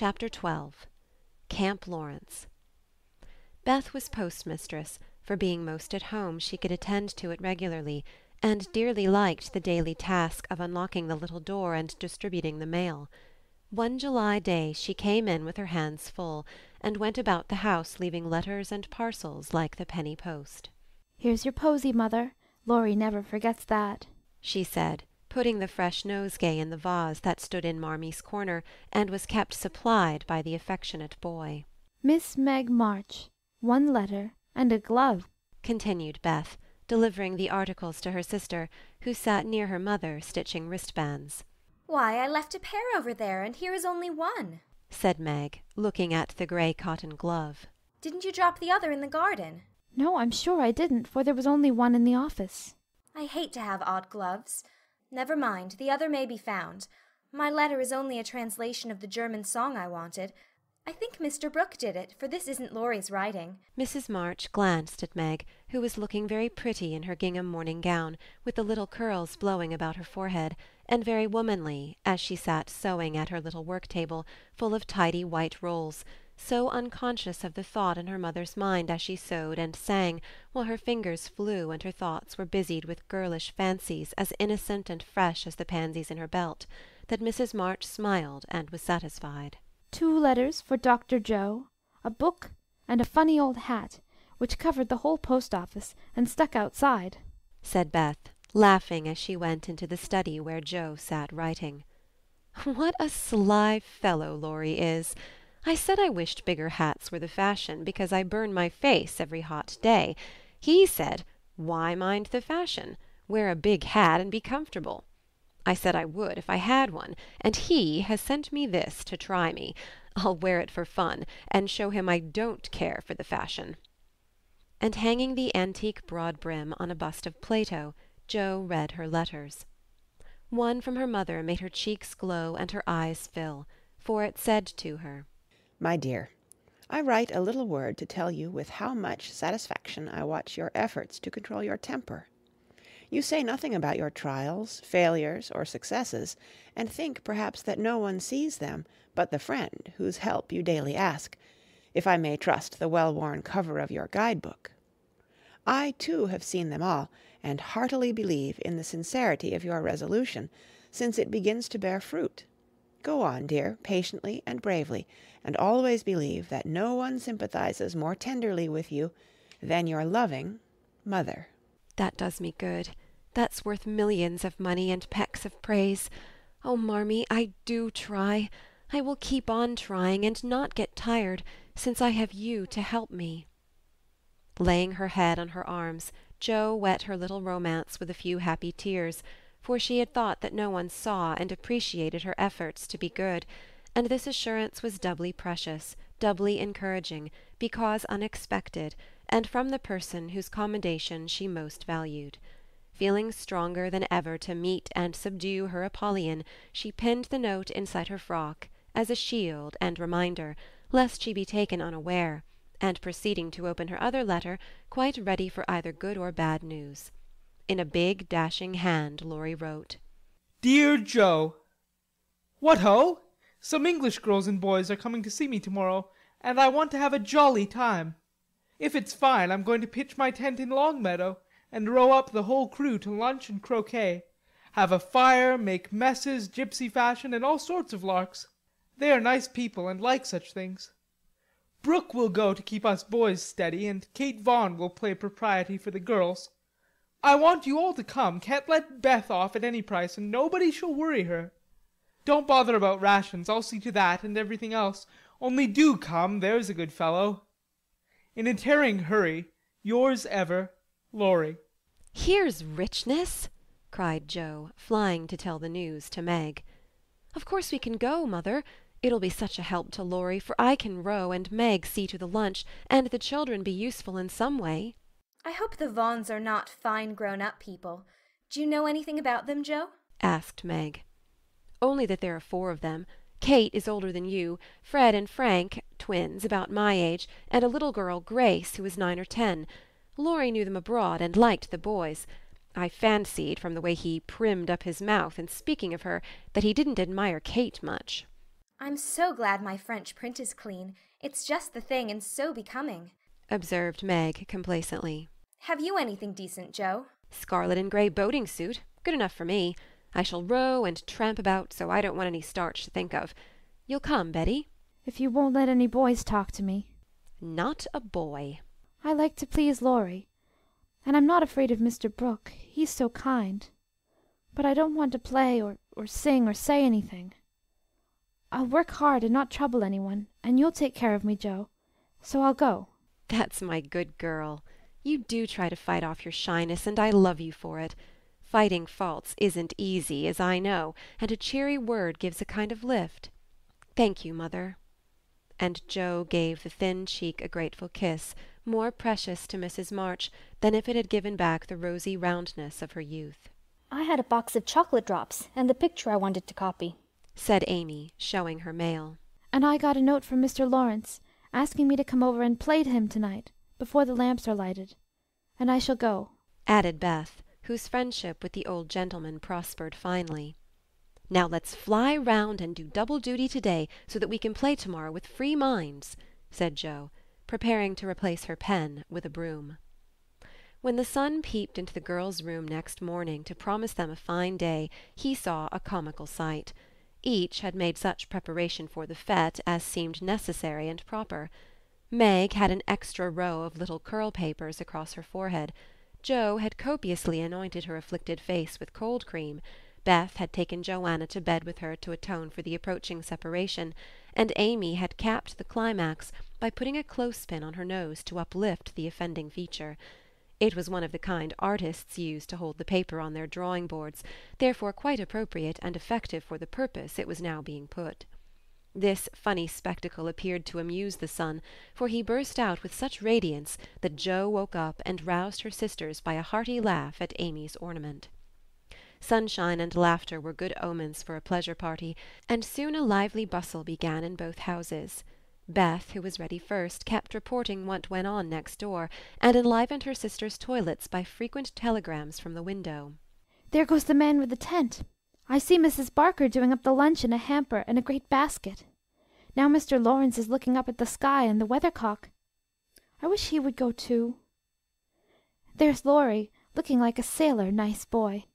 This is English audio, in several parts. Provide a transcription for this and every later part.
Chapter 12 Camp Lawrence. Beth was postmistress, for being most at home she could attend to it regularly, and dearly liked the daily task of unlocking the little door and distributing the mail. One July day she came in with her hands full, and went about the house leaving letters and parcels like the penny post. "Here's your posy, mother. Laurie never forgets that," she said, putting the fresh nosegay in the vase that stood in Marmee's corner and was kept supplied by the affectionate boy. "Miss Meg March, one letter and a glove," continued Beth, delivering the articles to her sister, who sat near her mother, stitching wristbands. "Why, I left a pair over there, and here is only one," said Meg, looking at the grey cotton glove. "Didn't you drop the other in the garden?" "No, I'm sure I didn't, for there was only one in the office." "I hate to have odd gloves. Never mind, the other may be found. My letter is only a translation of the German song I wanted. I think Mr. Brooke did it, for this isn't Laurie's writing." Mrs. March glanced at Meg, who was looking very pretty in her gingham morning gown, with the little curls blowing about her forehead, and very womanly, as she sat sewing at her little work-table, full of tidy white rolls, so unconscious of the thought in her mother's mind as she sewed and sang, while her fingers flew and her thoughts were busied with girlish fancies as innocent and fresh as the pansies in her belt, that Mrs. March smiled and was satisfied. "Two letters for Dr. Joe, a book, and a funny old hat, which covered the whole post-office and stuck outside," said Beth, laughing as she went into the study where Joe sat writing. "What a sly fellow Laurie is! I said I wished bigger hats were the fashion, because I burn my face every hot day. He said, 'Why mind the fashion? Wear a big hat and be comfortable.' I said I would if I had one, and he has sent me this to try me. I'll wear it for fun, and show him I don't care for the fashion." And hanging the antique broad brim on a bust of Plato, Jo read her letters. One from her mother made her cheeks glow and her eyes fill, for it said to her, "My dear, I write a little word to tell you with how much satisfaction I watch your efforts to control your temper. You say nothing about your trials, failures, or successes, and think perhaps that no one sees them but the friend whose help you daily ask, if I may trust the well-worn cover of your guide-book. I, too, have seen them all, and heartily believe in the sincerity of your resolution, since it begins to bear fruit. Go on, dear, patiently and bravely, and always believe that no one sympathizes more tenderly with you than your loving mother." "That does me good. That's worth millions of money and pecks of praise. Oh, Marmee, I do try. I will keep on trying and not get tired, since I have you to help me." Laying her head on her arms, Jo wet her little romance with a few happy tears, for she had thought that no one saw and appreciated her efforts to be good, and this assurance was doubly precious, doubly encouraging, because unexpected, and from the person whose commendation she most valued. Feeling stronger than ever to meet and subdue her Apollyon, she pinned the note inside her frock, as a shield and reminder, lest she be taken unaware, and proceeding to open her other letter, quite ready for either good or bad news. In a big, dashing hand, Laurie wrote, "Dear Joe, what ho! Some English girls and boys are coming to see me tomorrow, and I want to have a jolly time. If it's fine, I'm going to pitch my tent in Longmeadow, and row up the whole crew to lunch and croquet, have a fire, make messes, gypsy fashion, and all sorts of larks. They are nice people, and like such things. Brooke will go to keep us boys steady, and Kate Vaughn will play propriety for the girls. I want you all to come, can't let Beth off at any price, and nobody shall worry her. Don't bother about rations, I'll see to that, and everything else, only do come, there's a good fellow. In a tearing hurry, yours ever, Laurie." "Here's richness!" cried Jo, flying to tell the news to Meg. "Of course we can go, mother. It'll be such a help to Laurie, for I can row and Meg see to the lunch, and the children be useful in some way." "I hope the Vaughns are not fine grown-up people. Do you know anything about them, Jo?" asked Meg. "Only that there are four of them. Kate is older than you, Fred and Frank, twins, about my age, and a little girl, Grace, who is 9 or 10. Laurie knew them abroad and liked the boys. I fancied, from the way he primmed up his mouth in speaking of her, that he didn't admire Kate much." I'm so glad my French print is clean. It's just the thing and so becoming," observed Meg complacently. "Have you anything decent, Joe?" "Scarlet and grey boating suit. Good enough for me. I shall row and tramp about, so I don't want any starch to think of. You'll come, Betty?" "If you won't let any boys talk to me." "Not a boy." "I like to please Laurie. And I'm not afraid of Mr. Brooke. He's so kind. But I don't want to play or sing or say anything. I'll work hard and not trouble anyone, and you'll take care of me, Joe. So I'll go." "That's my good girl. You do try to fight off your shyness, and I love you for it. Fighting faults isn't easy, as I know, and a cheery word gives a kind of lift. Thank you, Mother." And Joe gave the thin cheek a grateful kiss, more precious to Mrs. March than if it had given back the rosy roundness of her youth. "I had a box of chocolate drops and the picture I wanted to copy," said Amy, showing her mail. "And I got a note from Mr. Lawrence, asking me to come over and play to him tonight, before the lamps are lighted. And I shall go," added Beth, whose friendship with the old gentleman prospered finely. "Now let's fly round and do double duty to-day, so that we can play to-morrow with free minds," said Joe, preparing to replace her pen with a broom. When the sun peeped into the girls' room next morning to promise them a fine day, he saw a comical sight. Each had made such preparation for the fête as seemed necessary and proper. Meg had an extra row of little curl-papers across her forehead. Joe had copiously anointed her afflicted face with cold cream. Beth had taken Joanna to bed with her to atone for the approaching separation, and Amy had capped the climax by putting a clothespin on her nose to uplift the offending feature. It was one of the kind artists use to hold the paper on their drawing-boards, therefore quite appropriate and effective for the purpose it was now being put. This funny spectacle appeared to amuse the son, for he burst out with such radiance that Joe woke up and roused her sisters by a hearty laugh at Amy's ornament. Sunshine and laughter were good omens for a pleasure party, and soon a lively bustle began in both houses. Beth, who was ready first, kept reporting what went on next door, and enlivened her sister's toilets by frequent telegrams from the window. "There goes the man with the tent. I see Mrs. Barker doing up the lunch in a hamper and a great basket. Now Mr. Lawrence is looking up at the sky and the weathercock. I wish he would go too. There's Laurie, looking like a sailor, nice boy.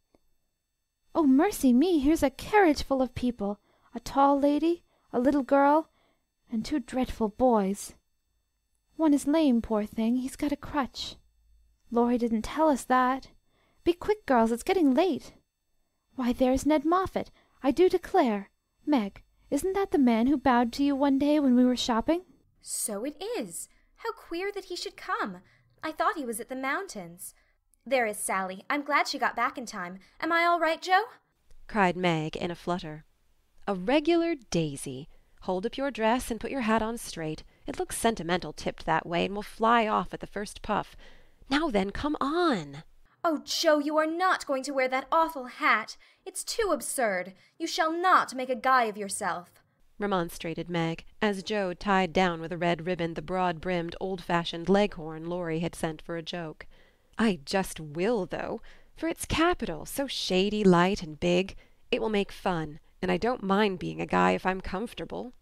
Oh, mercy me, here's a carriage full of people, a tall lady, a little girl, and two dreadful boys. One is lame, poor thing. He's got a crutch. Laurie didn't tell us that. Be quick, girls, it's getting late. Why, there's Ned Moffat, I do declare. Meg, isn't that the man who bowed to you one day when we were shopping?" "So it is. How queer that he should come. I thought he was at the mountains. There is Sally. I'm glad she got back in time. Am I all right, Joe?" cried Meg in a flutter. "A regular daisy. Hold up your dress and put your hat on straight. It looks sentimental tipped that way, and will fly off at the first puff. Now then, come on." "Oh, Joe, you are not going to wear that awful hat. It's too absurd. You shall not make a guy of yourself," remonstrated Meg, as Joe tied down with a red ribbon the broad-brimmed, old-fashioned leghorn Laurie had sent for a joke. "I just will, though, for it's capital, so shady, light, and big. It will make fun. And I don't mind being a guy if I'm comfortable."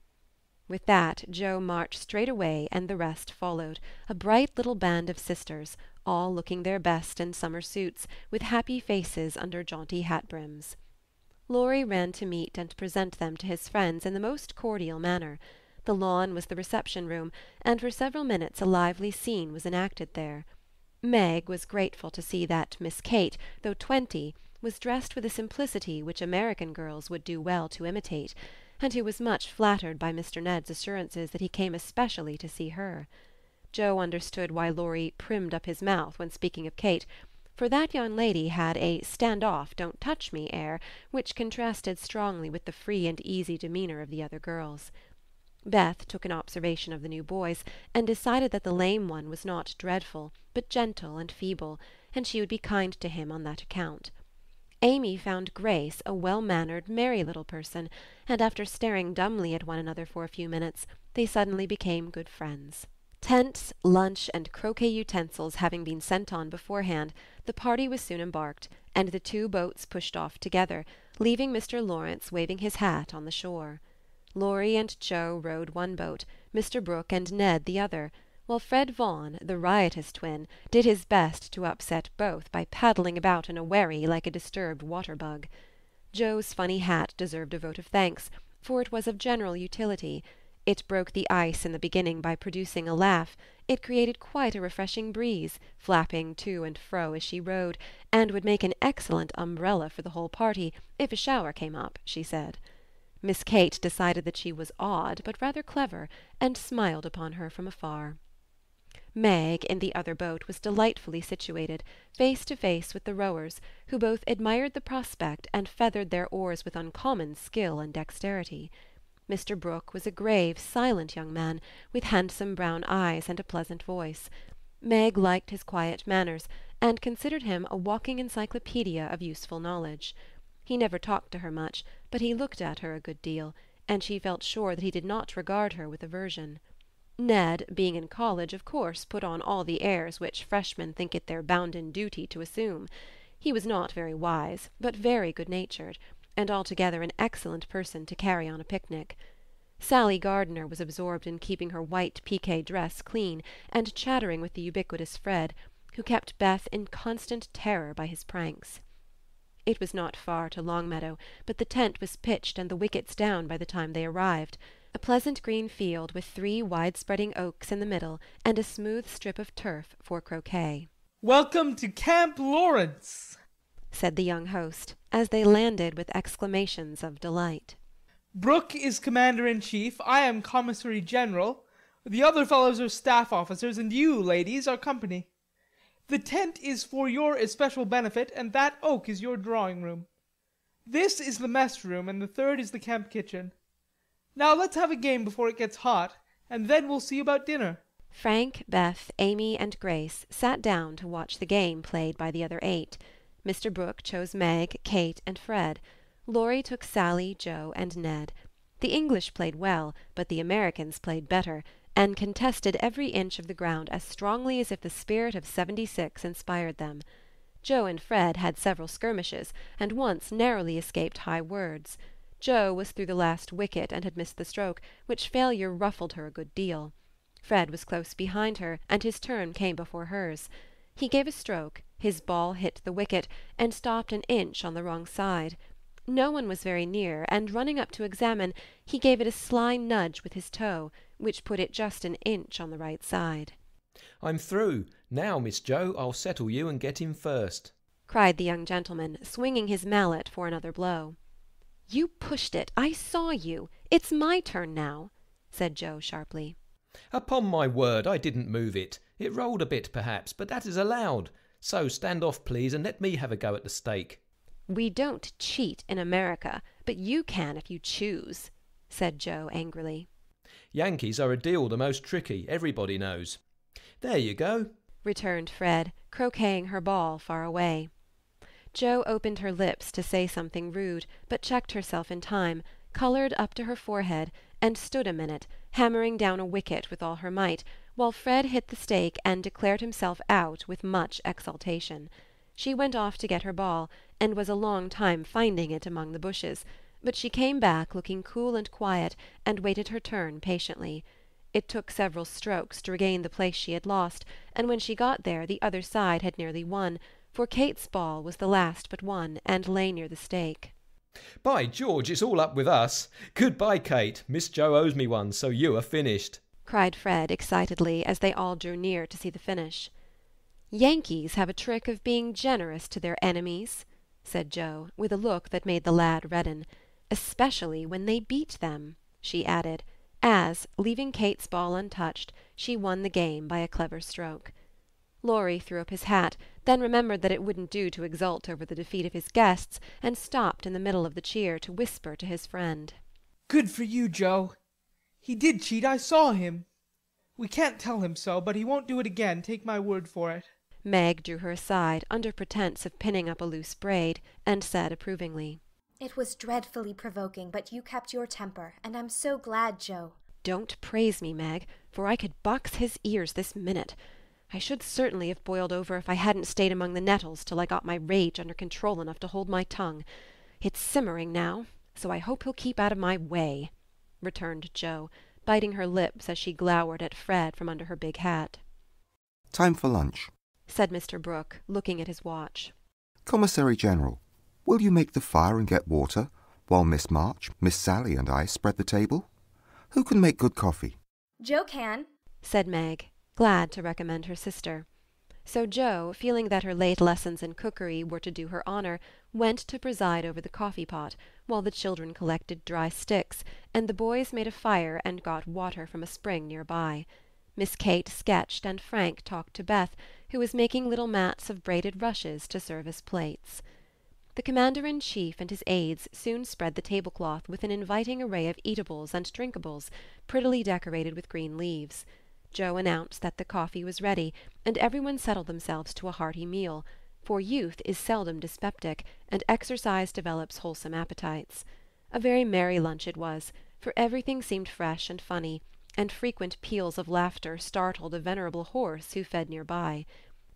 With that Joe marched straight away, and the rest followed, a bright little band of sisters, all looking their best in summer suits, with happy faces under jaunty hat-brims. Laurie ran to meet and present them to his friends in the most cordial manner. The lawn was the reception-room, and for several minutes a lively scene was enacted there. Meg was grateful to see that Miss Kate, though 20, was dressed with a simplicity which American girls would do well to imitate, and who was much flattered by Mr. Ned's assurances that he came especially to see her. Joe understood why Laurie primmed up his mouth when speaking of Kate, for that young lady had a stand-off, don't-touch-me air, which contrasted strongly with the free and easy demeanour of the other girls. Beth took an observation of the new boys, and decided that the lame one was not dreadful, but gentle and feeble, and she would be kind to him on that account. Amy found Grace a well-mannered, merry little person, and after staring dumbly at one another for a few minutes, they suddenly became good friends. Tents, lunch, and croquet utensils having been sent on beforehand, the party was soon embarked, and the two boats pushed off together, leaving Mr. Lawrence waving his hat on the shore. Laurie and Joe rowed one boat, Mr. Brooke and Ned the other, while Fred Vaughn, the riotous twin, did his best to upset both by paddling about in a wherry like a disturbed water-bug. Joe's funny hat deserved a vote of thanks, for it was of general utility. It broke the ice in the beginning by producing a laugh. It created quite a refreshing breeze, flapping to and fro as she rowed, and would make an excellent umbrella for the whole party, if a shower came up, she said. Miss Kate decided that she was odd, but rather clever, and smiled upon her from afar. Meg, in the other boat, was delightfully situated, face to face with the rowers, who both admired the prospect and feathered their oars with uncommon skill and dexterity. Mr. Brooke was a grave, silent young man, with handsome brown eyes and a pleasant voice. Meg liked his quiet manners, and considered him a walking encyclopedia of useful knowledge. He never talked to her much, but he looked at her a good deal, and she felt sure that he did not regard her with aversion. Ned, being in college, of course put on all the airs which freshmen think it their bounden duty to assume. He was not very wise, but very good-natured, and altogether an excellent person to carry on a picnic. Sally Gardiner was absorbed in keeping her white piqué dress clean, and chattering with the ubiquitous Fred, who kept Beth in constant terror by his pranks. It was not far to Longmeadow, but the tent was pitched and the wickets down by the time they arrived. A pleasant green field with 3 wide-spreading oaks in the middle, and a smooth strip of turf for croquet. "Welcome to Camp Lawrence," said the young host, as they landed with exclamations of delight. "Brooke is commander-in-chief, I am commissary-general, the other fellows are staff officers, and you, ladies, are company. The tent is for your especial benefit, and that oak is your drawing-room. This is the mess-room, and the third is the camp kitchen. Now let's have a game before it gets hot, and then we'll see about dinner." Frank, Beth, Amy, and Grace sat down to watch the game played by the other 8. Mr. Brooke chose Meg, Kate, and Fred. Laurie took Sally, Joe, and Ned. The English played well, but the Americans played better, and contested every inch of the ground as strongly as if the spirit of '76 inspired them. Joe and Fred had several skirmishes, and once narrowly escaped high words. Joe was through the last wicket and had missed the stroke, which failure ruffled her a good deal. Fred was close behind her, and his turn came before hers. He gave a stroke, his ball hit the wicket, and stopped an inch on the wrong side. No one was very near, and running up to examine, he gave it a sly nudge with his toe, which put it just an inch on the right side. "I'm through. Now, Miss Joe, I'll settle you and get him first," cried the young gentleman, swinging his mallet for another blow. "You pushed it. I saw you. It's my turn now," said Joe sharply. "Upon my word, I didn't move it. It rolled a bit, perhaps, but that is allowed. So stand off, please, and let me have a go at the stake." "We don't cheat in America, but you can if you choose," said Joe angrily. "Yankees are a deal the most tricky, everybody knows." "There you go," returned Fred, croqueting her ball far away. Joe opened her lips to say something rude, but checked herself in time, coloured up to her forehead, and stood a minute, hammering down a wicket with all her might, while Fred hit the stake and declared himself out with much exultation. She went off to get her ball, and was a long time finding it among the bushes, but she came back looking cool and quiet, and waited her turn patiently. It took several strokes to regain the place she had lost, and when she got there the other side had nearly won, for Kate's ball was the last but one, and lay near the stake. "By George, it's all up with us. Good-bye, Kate. Miss Joe owes me one, so you are finished," cried Fred excitedly, as they all drew near to see the finish. "Yankees have a trick of being generous to their enemies," said Joe, with a look that made the lad redden, "especially when they beat them," she added, as, leaving Kate's ball untouched, she won the game by a clever stroke. Laurie threw up his hat, then remembered that it wouldn't do to exult over the defeat of his guests, and stopped in the middle of the cheer to whisper to his friend. "Good for you, Joe. He did cheat, I saw him. We can't tell him so, but he won't do it again, take my word for it." Meg drew her aside, under pretence of pinning up a loose braid, and said approvingly, "It was dreadfully provoking, but you kept your temper, and I'm so glad, Joe." "Don't praise me, Meg, for I could box his ears this minute. I should certainly have boiled over if I hadn't stayed among the nettles till I got my rage under control enough to hold my tongue. It's simmering now, so I hope he'll keep out of my way," returned Joe, biting her lips as she glowered at Fred from under her big hat. "Time for lunch," said Mr. Brooke, looking at his watch. "Commissary General, will you make the fire and get water, while Miss March, Miss Sally, and I spread the table? Who can make good coffee?" "Joe can," said Meg, glad to recommend her sister. So Joe, feeling that her late lessons in cookery were to do her honour, went to preside over the coffee-pot, while the children collected dry sticks, and the boys made a fire and got water from a spring near by. Miss Kate sketched, and Frank talked to Beth, who was making little mats of braided rushes to serve as plates. The commander-in-chief and his aides soon spread the tablecloth with an inviting array of eatables and drinkables, prettily decorated with green leaves. Joe announced that the coffee was ready, and everyone settled themselves to a hearty meal, for youth is seldom dyspeptic, and exercise develops wholesome appetites. A very merry lunch it was, for everything seemed fresh and funny, and frequent peals of laughter startled a venerable horse who fed near by.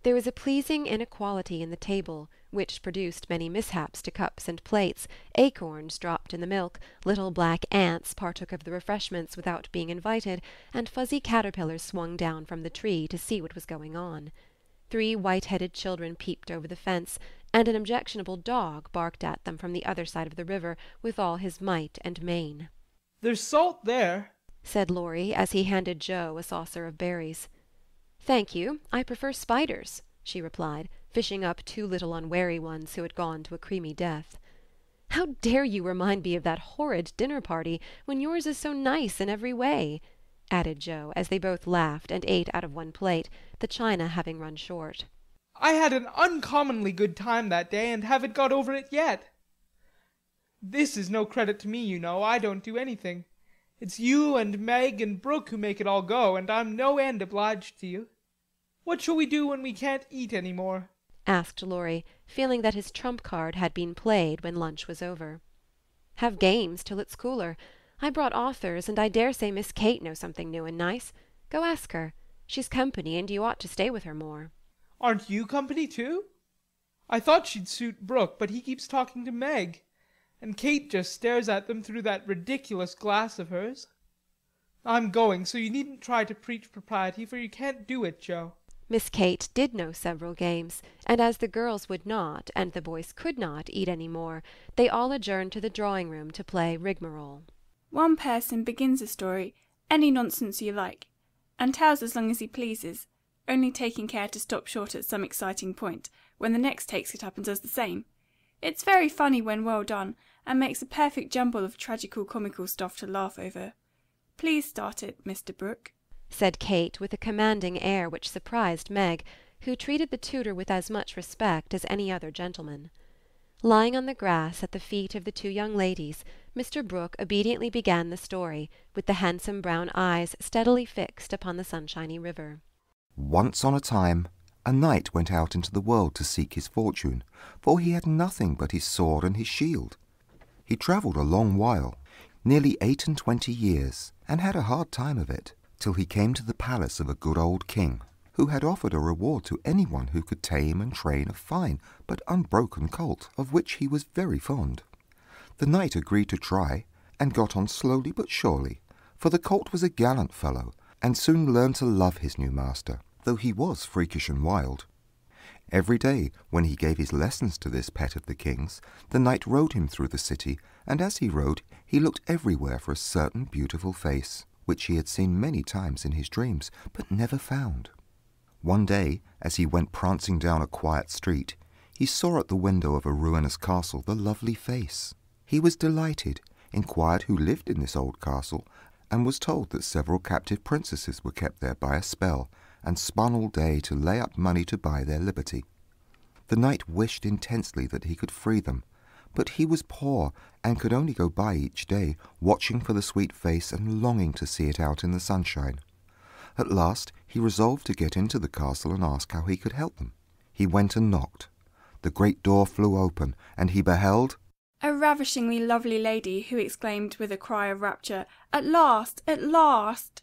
There was a pleasing inequality in the table, which produced many mishaps to cups and plates. Acorns dropped in the milk, little black ants partook of the refreshments without being invited, and fuzzy caterpillars swung down from the tree to see what was going on. 3 white-headed children peeped over the fence, and an objectionable dog barked at them from the other side of the river with all his might and main. "There's salt there," said Laurie, as he handed Joe a saucer of berries. "Thank you, I prefer spiders," she replied, fishing up 2 little unwary ones who had gone to a creamy death. "How dare you remind me of that horrid dinner-party, when yours is so nice in every way," added Joe, as they both laughed and ate out of one plate, the china having run short. "I had an uncommonly good time that day, and haven't got over it yet. This is no credit to me, you know. I don't do anything. It's you and Meg and Brooke who make it all go, and I'm no end obliged to you. What shall we do when we can't eat any more?" asked Laurie, feeling that his trump card had been played when lunch was over. "Have games till it's cooler. I brought authors, and I dare say Miss Kate knows something new and nice. Go ask her. She's company, and you ought to stay with her more." "Aren't you company too? I thought she'd suit Brooke, but he keeps talking to Meg, and Kate just stares at them through that ridiculous glass of hers. I'm going, so you needn't try to preach propriety, for you can't do it, Joe." Miss Kate did know several games, and as the girls would not, and the boys could not, eat any more, they all adjourned to the drawing-room to play rigmarole. "One person begins a story, any nonsense you like, and tells as long as he pleases, only taking care to stop short at some exciting point, when the next takes it up and does the same. It's very funny when well done, and makes a perfect jumble of tragical-comical stuff to laugh over. Please start it, Mr. Brooke," said Kate, with a commanding air which surprised Meg, who treated the tutor with as much respect as any other gentleman. Lying on the grass at the feet of the 2 young ladies, Mr. Brooke obediently began the story, with the handsome brown eyes steadily fixed upon the sunshiny river. "Once on a time, a knight went out into the world to seek his fortune, for he had nothing but his sword and his shield. He travelled a long while, nearly 28 years, and had a hard time of it, till he came to the palace of a good old king, who had offered a reward to anyone who could tame and train a fine but unbroken colt, of which he was very fond. The knight agreed to try, and got on slowly but surely, for the colt was a gallant fellow, and soon learned to love his new master, though he was freakish and wild. Every day, when he gave his lessons to this pet of the king's, the knight rode him through the city, and as he rode, he looked everywhere for a certain beautiful face, which he had seen many times in his dreams, but never found. One day, as he went prancing down a quiet street, he saw at the window of a ruinous castle the lovely face. He was delighted, inquired who lived in this old castle, and was told that several captive princesses were kept there by a spell, and spun all day to lay up money to buy their liberty. The knight wished intensely that he could free them, but he was poor, and could only go by each day, watching for the sweet face and longing to see it out in the sunshine. At last he resolved to get into the castle and ask how he could help them. He went and knocked. The great door flew open, and he beheld a ravishingly lovely lady, who exclaimed with a cry of rapture, "At last! At last!"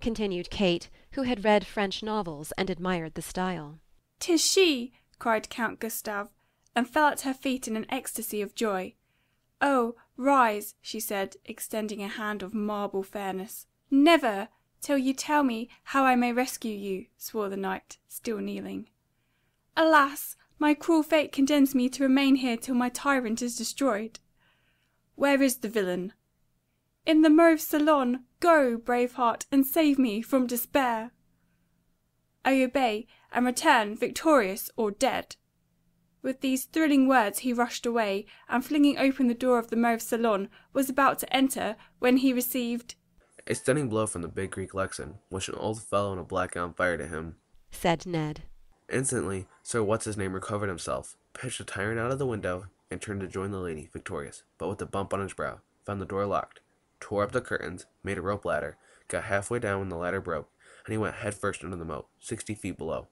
continued Kate, who had read French novels and admired the style. "'Tis she!" cried Count Gustav, and fell at her feet in an ecstasy of joy. "Oh, "Rise," she said, extending a hand of marble fairness. "Never, till you tell me how I may rescue you," swore the knight, still kneeling. "Alas, my cruel fate condemns me to remain here till my tyrant is destroyed." "Where is the villain?" "In the mauve salon. Go, brave heart, and save me from despair." "I obey, and return victorious or dead." With these thrilling words he rushed away, and flinging open the door of the mauve salon, was about to enter, when he received "A stunning blow from the big Greek Lexan, which an old fellow in a black gown fired at him," said Ned. Instantly, Sir What's-His-Name recovered himself, pitched the tyrant out of the window, and turned to join the lady, victorious, but with a bump on his brow, found the door locked, tore up the curtains, made a rope ladder, got halfway down when the ladder broke, and he went headfirst into the moat, 60 feet below.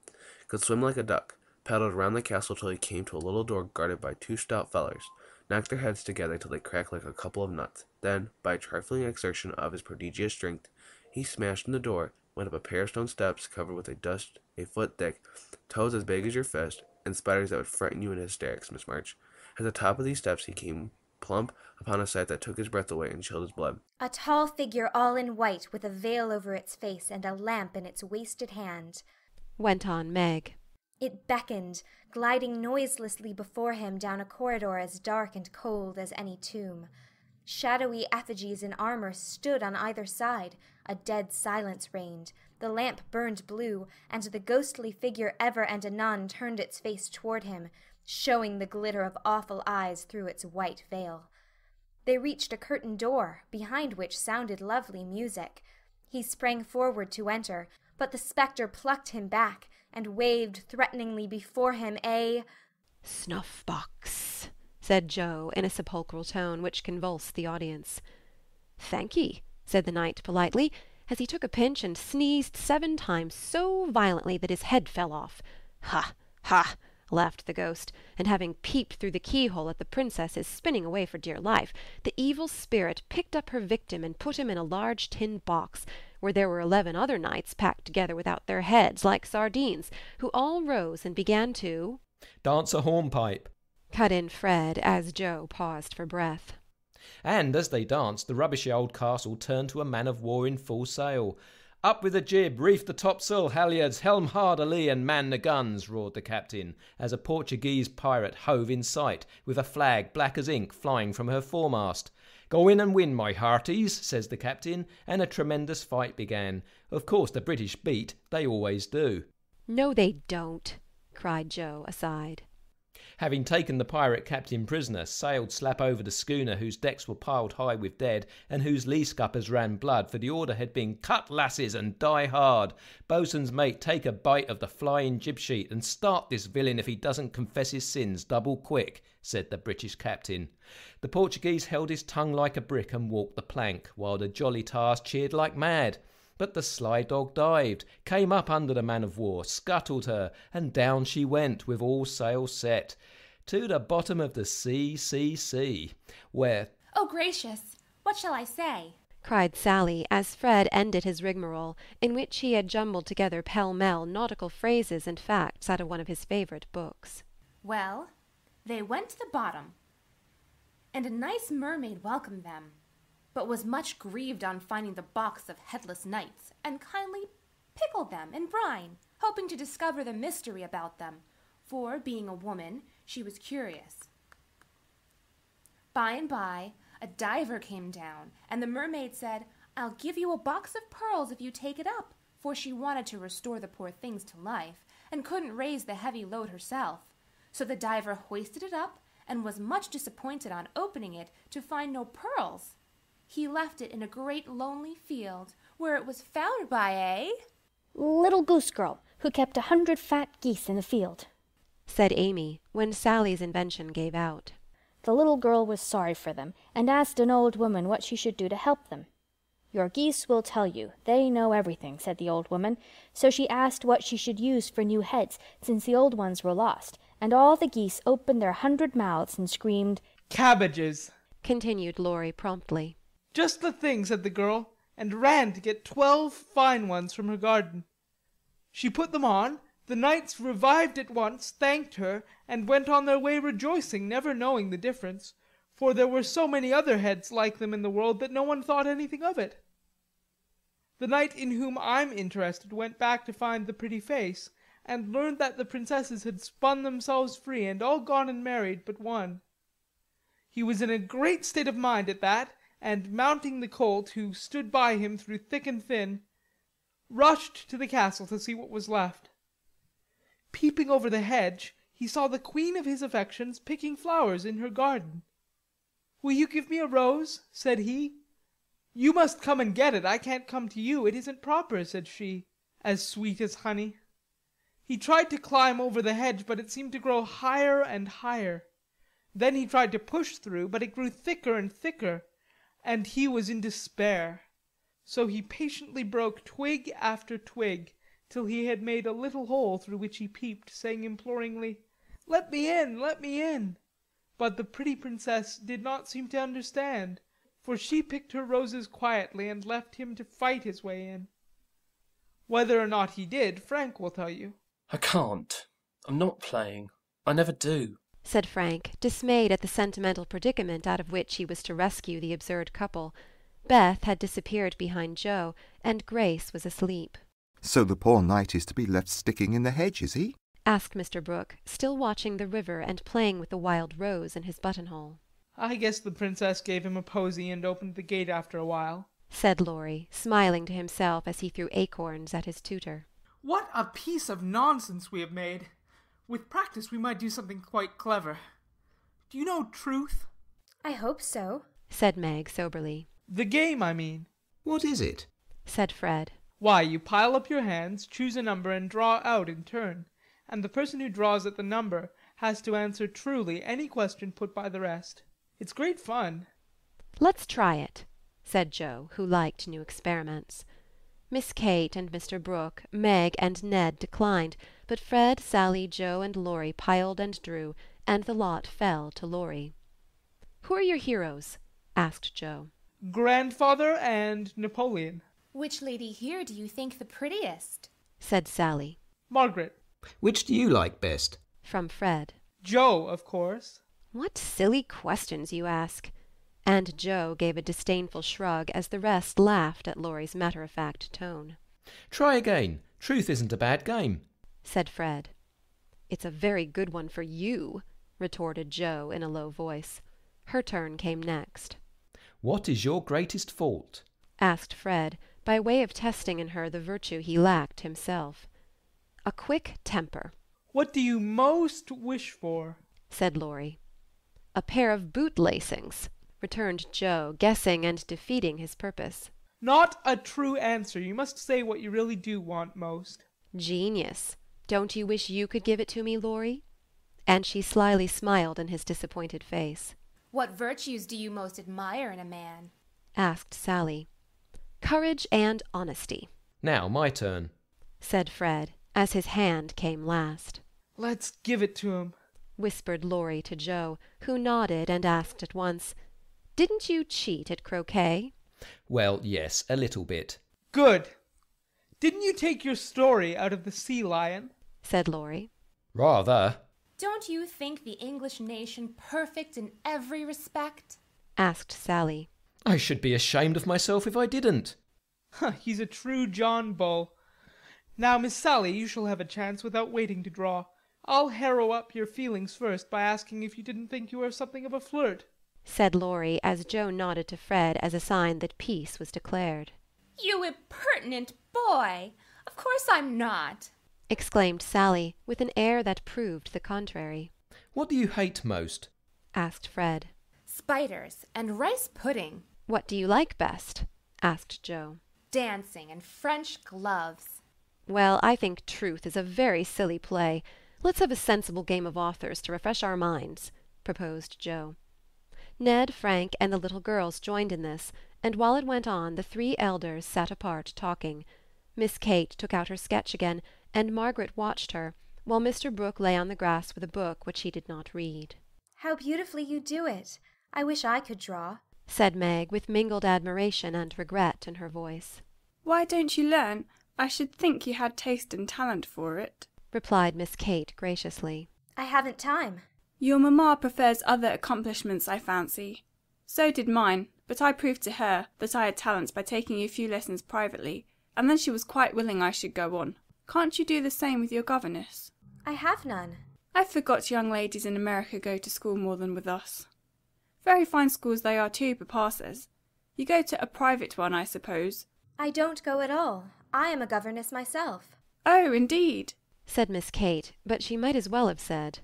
Could swim like a duck, paddled round the castle till he came to a little door guarded by two stout fellers, knocked their heads together till they cracked like a couple of nuts. Then, by a trifling exertion of his prodigious strength, he smashed in the door, went up a pair of stone steps covered with a dust a foot thick, toes as big as your fist, and spiders that would frighten you in hysterics, Miss March. At the top of these steps he came plump upon a sight that took his breath away and chilled his blood. A tall figure all in white, with a veil over its face and a lamp in its wasted hand, went on Meg. It beckoned, gliding noiselessly before him down a corridor as dark and cold as any tomb. Shadowy effigies in armor stood on either side. A dead silence reigned. The lamp burned blue, and the ghostly figure ever and anon turned its face toward him, showing the glitter of awful eyes through its white veil. They reached a curtained door, behind which sounded lovely music. He sprang forward to enter, but the spectre plucked him back, and waved threateningly before him a "Snuff-box," said Joe, in a sepulchral tone which convulsed the audience. "Thank ye," said the knight politely, as he took a pinch and sneezed 7 times so violently that his head fell off. "Ha, ha," laughed the ghost, and having peeped through the keyhole at the princess's spinning away for dear life, the evil spirit picked up her victim and put him in a large tin box, where there were 11 other knights packed together without their heads, like sardines, who all rose and began to "Dance a hornpipe," cut in Fred, as Joe paused for breath. "And as they danced, the rubbishy old castle turned to a man of war in full sail. 'Up with the jib, reef the topsail, halliards, helm hard a lee, and man the guns,' roared the captain, as a Portuguese pirate hove in sight, with a flag black as ink flying from her foremast. 'Go in and win, my hearties,' says the captain, and a tremendous fight began. Of course the British beat, they always do." "No, they don't," cried Joe aside. "Having taken the pirate captain prisoner, sailed slap over the schooner whose decks were piled high with dead, and whose lee scuppers ran blood, for the order had been 'Cut, lasses, and die hard! Bosun's mate, take a bite of the flying jib sheet, and start this villain if he doesn't confess his sins double quick,' said the British captain. The Portuguese held his tongue like a brick and walked the plank, while the jolly tars cheered like mad. But the sly dog dived, came up under the man of war, scuttled her, and down she went, with all sail set, to the bottom of the sea, where—" "Oh, gracious, what shall I say?" cried Sally, as Fred ended his rigmarole, in which he had jumbled together pell-mell nautical phrases and facts out of one of his favourite books. "Well, they went to the bottom, and a nice mermaid welcomed them, but was much grieved on finding the box of headless knights, and kindly pickled them in brine, hoping to discover the mystery about them, for, being a woman, she was curious. By and by, a diver came down, and the mermaid said, 'I'll give you a box of pearls if you take it up,' for she wanted to restore the poor things to life, and couldn't raise the heavy load herself. So the diver hoisted it up, and was much disappointed on opening it to find no pearls. He left it in a great lonely field, where it was found by a—' "'Little goose girl, who kept 100 fat geese in the field,' said Amy, when Sally's invention gave out. 'The little girl was sorry for them, and asked an old woman what she should do to help them. "Your geese will tell you, they know everything," said the old woman, so she asked what she should use for new heads, since the old ones were lost, and all the geese opened their 100 mouths and screamed—' "'Cabbages,' continued Laurie promptly. "'Just the thing,' said the girl, and ran to get 12 fine ones from her garden. She put them on, the knights revived at once, thanked her, and went on their way rejoicing, never knowing the difference, for there were so many other heads like them in the world that no one thought anything of it. The knight in whom I'm interested went back to find the pretty face, and learned that the princesses had spun themselves free and all gone and married but one. He was in a great state of mind at that, and mounting the colt, who stood by him through thick and thin, rushed to the castle to see what was left. Peeping over the hedge, he saw the queen of his affections picking flowers in her garden. "Will you give me a rose?" said he. "You must come and get it. I can't come to you. It isn't proper," said she, as sweet as honey. He tried to climb over the hedge, but it seemed to grow higher and higher. Then he tried to push through, but it grew thicker and thicker, and he was in despair. So he patiently broke twig after twig, till he had made a little hole through which he peeped, saying imploringly, "Let me in, let me in." But the pretty princess did not seem to understand, for she picked her roses quietly and left him to fight his way in. Whether or not he did, Frank will tell you. "I can't. I'm not playing. I never do," said Frank, dismayed at the sentimental predicament out of which he was to rescue the absurd couple. Beth had disappeared behind Joe, and Grace was asleep. "So the poor knight is to be left sticking in the hedge, is he?" asked Mr. Brooke, still watching the river and playing with the wild rose in his buttonhole. "I guess the princess gave him a posy and opened the gate after a while," said Laurie, smiling to himself as he threw acorns at his tutor. "What a piece of nonsense we have made! With practice we might do something quite clever. Do you know truth?" "I hope so," said Meg soberly. "The game, I mean." "What is it?" said Fred. "Why, you pile up your hands, choose a number, and draw out in turn, and the person who draws at the number has to answer truly any question put by the rest. It's great fun." "Let's try it," said Joe, who liked new experiments. Miss Kate and Mr. Brooke, Meg and Ned declined, but Fred, Sally, Joe, and Laurie piled and drew, and the lot fell to Laurie. "Who are your heroes?" asked Joe. "Grandfather and Napoleon." "Which lady here do you think the prettiest?" said Sally. "Margaret." "Which do you like best?" from Fred. "Joe, of course." "What silly questions you ask!" And Joe gave a disdainful shrug as the rest laughed at Laurie's matter-of-fact tone. "Try again. Truth isn't a bad game," said Fred. "It's a very good one for you," retorted Joe in a low voice. Her turn came next. "What is your greatest fault?" asked Fred, by way of testing in her the virtue he lacked himself. "A quick temper." "What do you most wish for?" said Laurie. "A pair of boot-lacings," returned Joe, guessing and defeating his purpose. "Not a true answer. You must say what you really do want most." "Genius. Don't you wish you could give it to me, Laurie?" And she slyly smiled in his disappointed face. "What virtues do you most admire in a man?" asked Sally. "Courage and honesty." "Now my turn," said Fred, as his hand came last. "Let's give it to him," whispered Laurie to Joe, who nodded and asked at once, "Didn't you cheat at croquet?" "Well, yes, a little bit." "Good. Didn't you take your story out of the sea lion?" said Laurie. "Rather." "Don't you think the English nation perfect in every respect?" asked Sally. "I should be ashamed of myself if I didn't." "He's a true John Bull. Now, Miss Sally, you shall have a chance without waiting to draw. I'll harrow up your feelings first by asking if you didn't think you were something of a flirt," said Laurie, as Joe nodded to Fred as a sign that peace was declared. "You impertinent boy! Of course I'm not!" exclaimed Sally, with an air that proved the contrary. "What do you hate most?" asked Fred. "Spiders and rice pudding." "What do you like best?" asked Joe. "Dancing and French gloves." "Well, I think truth is a very silly play. Let's have a sensible game of authors to refresh our minds," proposed Joe. Ned, Frank, and the little girls joined in this, and while it went on the three elders sat apart talking. Miss Kate took out her sketch again, and Margaret watched her, while Mr. Brooke lay on the grass with a book which he did not read. "How beautifully you do it! I wish I could draw," said Meg, with mingled admiration and regret in her voice. "Why don't you learn? I should think you had taste and talent for it," replied Miss Kate graciously. "I haven't time," Your mamma prefers other accomplishments, I fancy. So did mine, but I proved to her that I had talent by taking a few lessons privately, and then she was quite willing I should go on. Can't you do the same with your governess? I have none. I forgot young ladies in America go to school more than with us. Very fine schools they are too, Papa says. You go to a private one, I suppose? I don't go at all. I am a governess myself. Oh, indeed, said Miss Kate, but she might as well have said,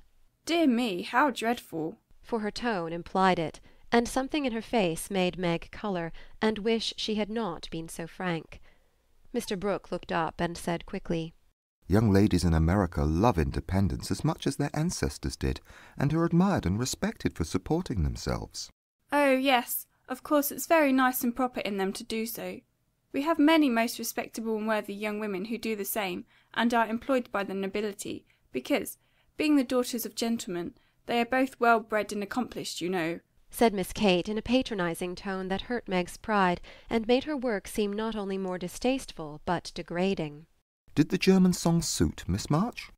"Dear me, how dreadful," for her tone implied it, and something in her face made Meg colour, and wish she had not been so frank. Mr. Brooke looked up and said quickly, "Young ladies in America love independence as much as their ancestors did, and are admired and respected for supporting themselves." "Oh, yes, of course it's very nice and proper in them to do so. We have many most respectable and worthy young women who do the same, and are employed by the nobility, because, being the daughters of gentlemen, they are both well-bred and accomplished, you know," said Miss Kate in a patronizing tone that hurt Meg's pride, and made her work seem not only more distasteful, but degrading. "Did the German song suit, Miss March?"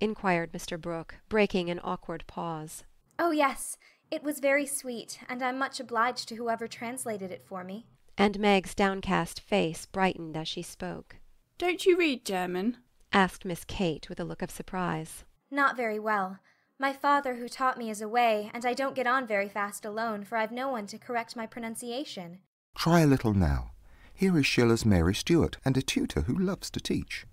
inquired Mr. Brooke, breaking an awkward pause. "Oh, yes. It was very sweet, and I'm much obliged to whoever translated it for me." And Meg's downcast face brightened as she spoke. "Don't you read German?" asked Miss Kate with a look of surprise. "Not very well. My father who taught me is away, and I don't get on very fast alone, for I've no one to correct my pronunciation." "Try a little now. Here is Schiller's Mary Stuart, and a tutor who loves to teach."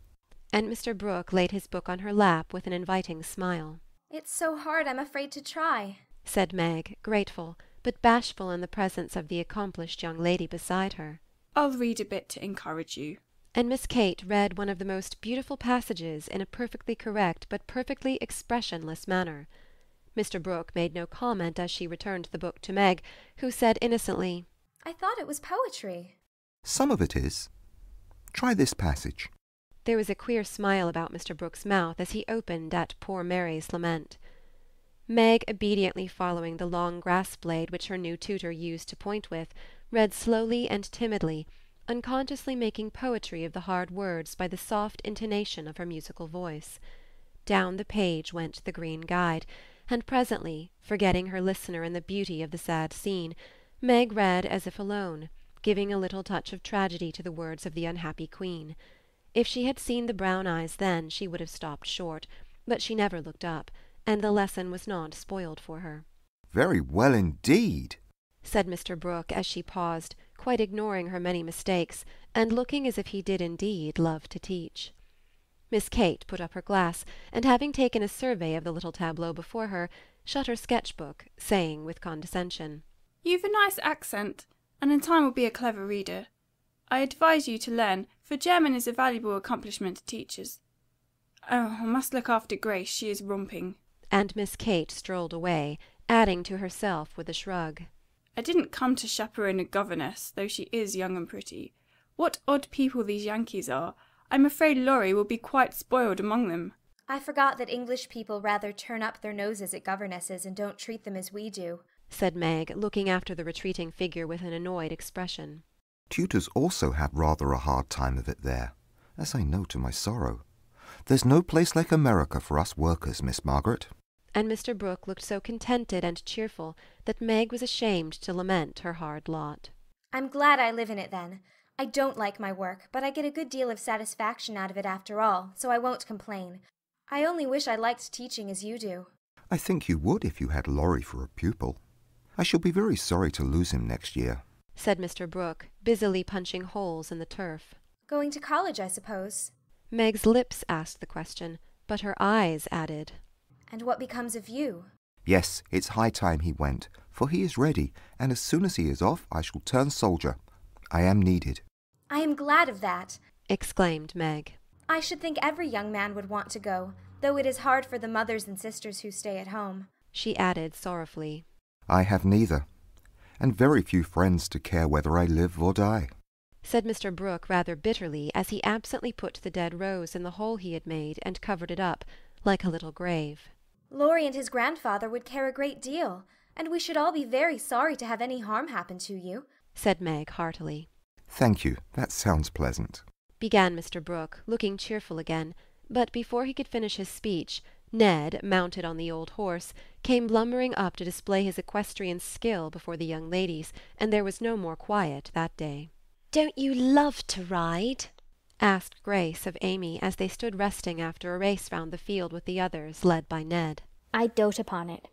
And Mr. Brooke laid his book on her lap with an inviting smile. "It's so hard I'm afraid to try," said Meg, grateful, but bashful in the presence of the accomplished young lady beside her. "I'll read a bit to encourage you." And Miss Kate read one of the most beautiful passages in a perfectly correct but perfectly expressionless manner. Mr. Brooke made no comment as she returned the book to Meg, who said innocently, "I thought it was poetry." "Some of it is. Try this passage." There was a queer smile about Mr. Brooke's mouth as he opened at poor Mary's lament. Meg, obediently following the long grass-blade which her new tutor used to point with, read slowly and timidly, unconsciously making poetry of the hard words by the soft intonation of her musical voice. Down the page went the green guide, and presently, forgetting her listener in the beauty of the sad scene, Meg read as if alone, giving a little touch of tragedy to the words of the unhappy queen. If she had seen the brown eyes then, she would have stopped short, but she never looked up, and the lesson was not spoiled for her. "Very well indeed," said Mr. Brooke as she paused, quite ignoring her many mistakes, and looking as if he did indeed love to teach. Miss Kate put up her glass, and having taken a survey of the little tableau before her, shut her sketch-book, saying with condescension, "You've a nice accent, and in time will be a clever reader. I advise you to learn, for German is a valuable accomplishment to teachers. Oh, I must look after Grace, she is romping." And Miss Kate strolled away, adding to herself with a shrug, "I didn't come to chaperone a governess, though she is young and pretty. What odd people these Yankees are. I'm afraid Laurie will be quite spoiled among them." "I forgot that English people rather turn up their noses at governesses and don't treat them as we do," said Meg, looking after the retreating figure with an annoyed expression. "Tutors also have rather a hard time of it there, as I know to my sorrow. There's no place like America for us workers, Miss Margaret." And Mr. Brooke looked so contented and cheerful that Meg was ashamed to lament her hard lot. "I'm glad I live in it, then. I don't like my work, but I get a good deal of satisfaction out of it after all, so I won't complain. I only wish I liked teaching as you do." "I think you would if you had Laurie for a pupil. I shall be very sorry to lose him next year," said Mr. Brooke, busily punching holes in the turf. "Going to college, I suppose?" Meg's lips asked the question, but her eyes added, "And what becomes of you?" "Yes, it's high time he went, for he is ready, and as soon as he is off I shall turn soldier. I am needed." "I am glad of that," exclaimed Meg. "I should think every young man would want to go, though it is hard for the mothers and sisters who stay at home," she added sorrowfully. "I have neither, and very few friends to care whether I live or die," said Mr. Brooke rather bitterly, as he absently put the dead rose in the hole he had made and covered it up, like a little grave. "Laurie and his grandfather would care a great deal, and we should all be very sorry to have any harm happen to you," said Meg heartily. "Thank you, that sounds pleasant," began Mr. Brooke, looking cheerful again, but before he could finish his speech Ned, mounted on the old horse, came lumbering up to display his equestrian skill before the young ladies, and there was no more quiet that day. "Don't you love to ride?" asked Grace of Amy, as they stood resting after a race round the field with the others, led by Ned. "I dote upon it.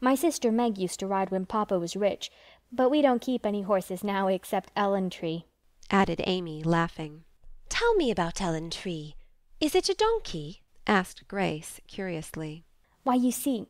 My sister Meg used to ride when Papa was rich, but we don't keep any horses now except Ellen Tree," added Amy, laughing. "Tell me about Ellen Tree. Is it a donkey?" asked Grace, curiously. "Why, you see,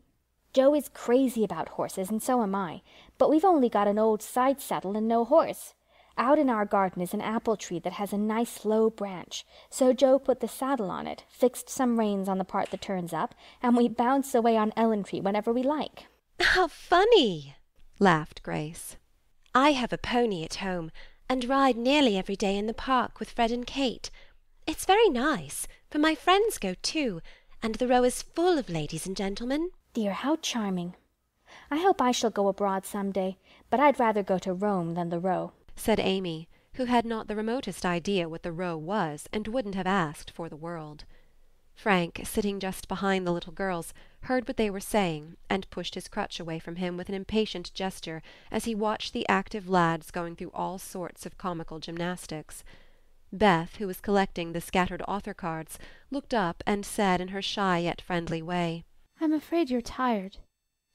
Joe is crazy about horses, and so am I, but we've only got an old side saddle and no horse. Out in our garden is an apple tree that has a nice low branch, so Joe put the saddle on it, fixed some reins on the part that turns up, and we bounce away on Ellen Tree whenever we like." "How funny!" laughed Grace. "I have a pony at home, and ride nearly every day in the park with Fred and Kate. It's very nice, for my friends go too, and the row is full of ladies and gentlemen." "Dear, how charming! I hope I shall go abroad some day, but I'd rather go to Rome than the row," said Amy, who had not the remotest idea what the row was, and wouldn't have asked for the world. Frank, sitting just behind the little girls, heard what they were saying, and pushed his crutch away from him with an impatient gesture as he watched the active lads going through all sorts of comical gymnastics. Beth, who was collecting the scattered author cards, looked up and said in her shy yet friendly way, "I'm afraid you're tired.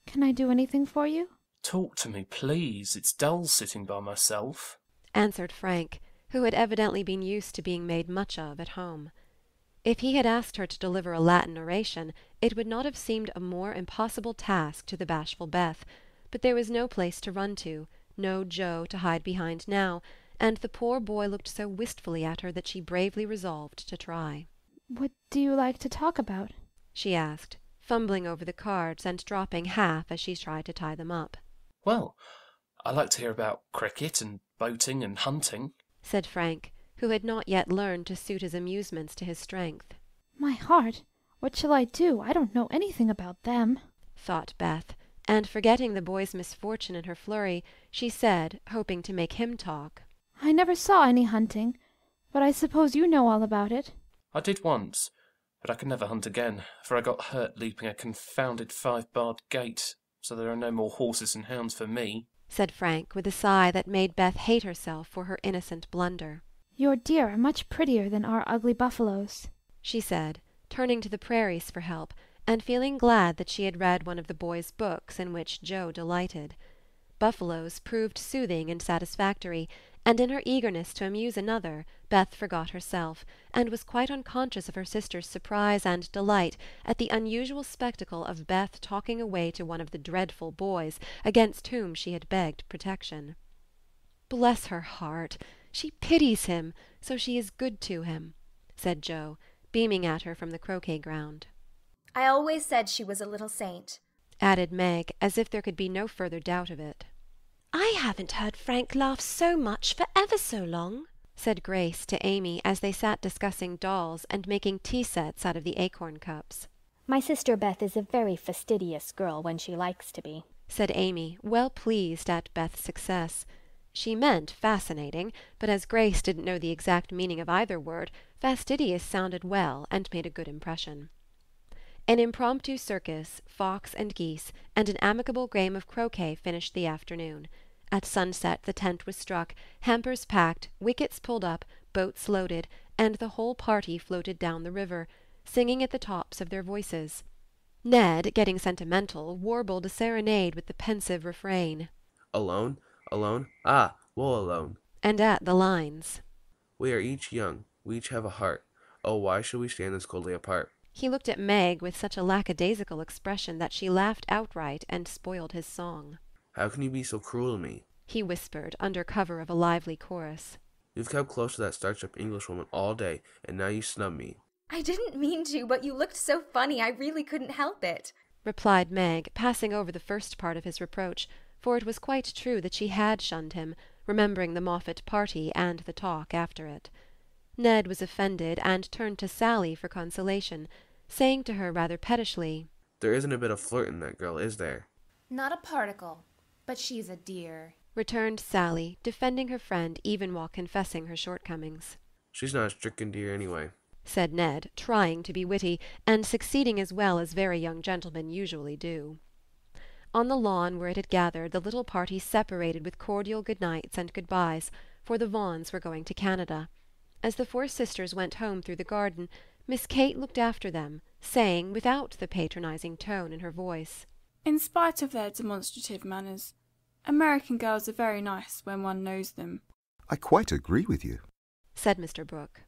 Can I do anything for you?" "Talk to me, please. It's dull sitting by myself," answered Frank, who had evidently been used to being made much of at home. If he had asked her to deliver a Latin oration, it would not have seemed a more impossible task to the bashful Beth, but there was no place to run to, no Joe to hide behind now, and the poor boy looked so wistfully at her that she bravely resolved to try. "What do you like to talk about?" she asked, fumbling over the cards and dropping half as she tried to tie them up. "Well, I like to hear about cricket and boating and hunting," said Frank, who had not yet learned to suit his amusements to his strength. "My heart, what shall I do? I don't know anything about them," thought Beth, and forgetting the boy's misfortune in her flurry, she said, hoping to make him talk, "I never saw any hunting, but I suppose you know all about it." "I did once, but I can never hunt again, for I got hurt leaping a confounded 5-barred gate, so there are no more horses and hounds for me," said Frank, with a sigh that made Beth hate herself for her innocent blunder. "Your deer are much prettier than our ugly buffaloes," she said, turning to the prairies for help, and feeling glad that she had read one of the boys' books in which Joe delighted. Buffaloes proved soothing and satisfactory, and in her eagerness to amuse another, Beth forgot herself, and was quite unconscious of her sister's surprise and delight at the unusual spectacle of Beth talking away to one of the dreadful boys against whom she had begged protection. "Bless her heart! She pities him, so she is good to him," said Joe, beaming at her from the croquet ground. "I always said she was a little saint," added Meg, as if there could be no further doubt of it. "I haven't heard Frank laugh so much for ever so long," said Grace to Amy, as they sat discussing dolls and making tea-sets out of the acorn cups. "My sister Beth is a very fastidious girl when she likes to be," said Amy, well pleased at Beth's success. She meant fascinating, but as Grace didn't know the exact meaning of either word, fastidious sounded well and made a good impression. An impromptu circus, fox and geese, and an amicable game of croquet finished the afternoon. At sunset the tent was struck, hampers packed, wickets pulled up, boats loaded, and the whole party floated down the river, singing at the tops of their voices. Ned, getting sentimental, warbled a serenade with the pensive refrain, "Alone, alone, ah, woe alone," and at the lines, "We are each young, we each have a heart, oh, why should we stand this coldly apart?" He looked at Meg with such a lackadaisical expression that she laughed outright and spoiled his song. "How can you be so cruel to me?" he whispered, under cover of a lively chorus. "You've kept close to that starched-up Englishwoman all day, and now you snub me." "I didn't mean to, but you looked so funny I really couldn't help it," replied Meg, passing over the first part of his reproach, for it was quite true that she had shunned him, remembering the Moffat party and the talk after it. Ned was offended, and turned to Sally for consolation, saying to her rather pettishly, "There isn't a bit of flirt in that girl, is there?" "Not a particle, but she's a dear," returned Sally, defending her friend even while confessing her shortcomings. "She's not a stricken dear anyway." said Ned, trying to be witty, and succeeding as well as very young gentlemen usually do. On the lawn where it had gathered, the little party separated with cordial good-nights and good-byes, for the Vaughns were going to Canada. As the four sisters went home through the garden, Miss Kate looked after them, saying, without the patronizing tone in her voice, "In spite of their demonstrative manners, American girls are very nice when one knows them." "I quite agree with you," said Mr. Brooke.